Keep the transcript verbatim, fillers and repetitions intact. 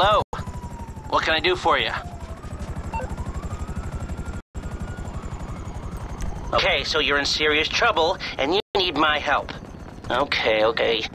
Hello? What can I do for you? Okay, so you're in serious trouble, and you need my help. Okay, okay.